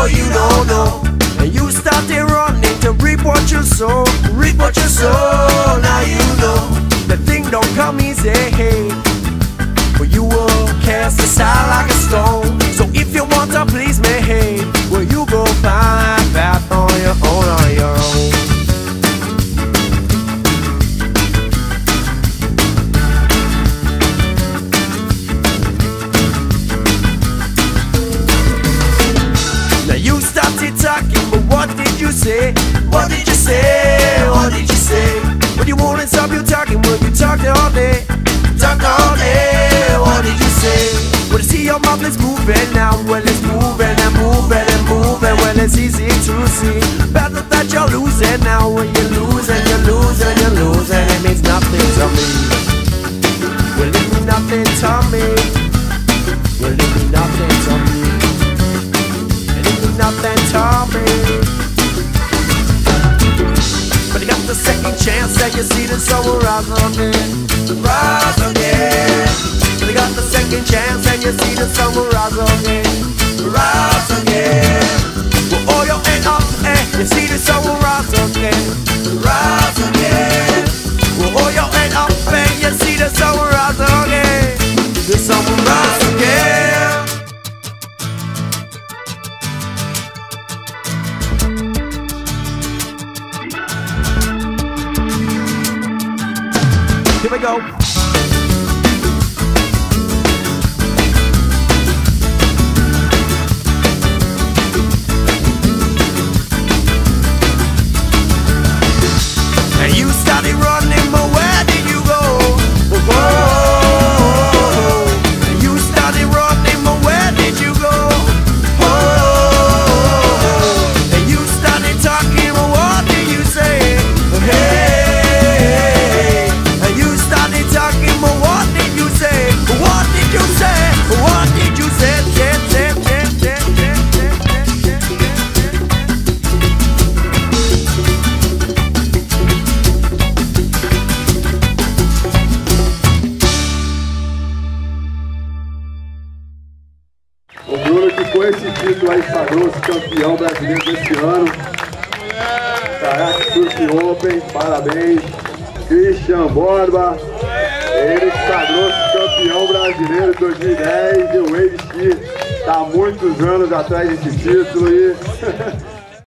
oh, you don't know. And you started running to reap what you sow, reap what you sow. Now you know the thing don't come easy, but you will cast aside like a stone. So if you want to please me, will you go find a path on your own, on your own? What did you say? What did you say? When you won't stop you talking, when you talk all day, talk all day. What did you say? When I see your mouth is moving now, well it's moving and moving and moving. Well it's easy to see, battle that you're losing now. When you lose and you lose and you lose, and it means nothing to me. Well it means nothing to me. Well it means nothing to me. It means nothing to me. The second chance that you see, the sun will rise again, rise again. You got the second chance and you see the sun will rise again, rise again. Well, all your end up and you see the sun will rise again, rise again. Well, all your end up and you see the sun will rise again, the sun will rise again. Here we go. Well, and you started running, but where did you go? Well, whoa. And you started running, but where did you go? Oh. And you started talking, but what did you say? Well, hey. Campeão brasileiro deste ano, Waveski Open, parabéns, Christian Borba, ele sagrou-se campeão brasileiro de 2010 e o Waveski está há muitos anos atrás desse título e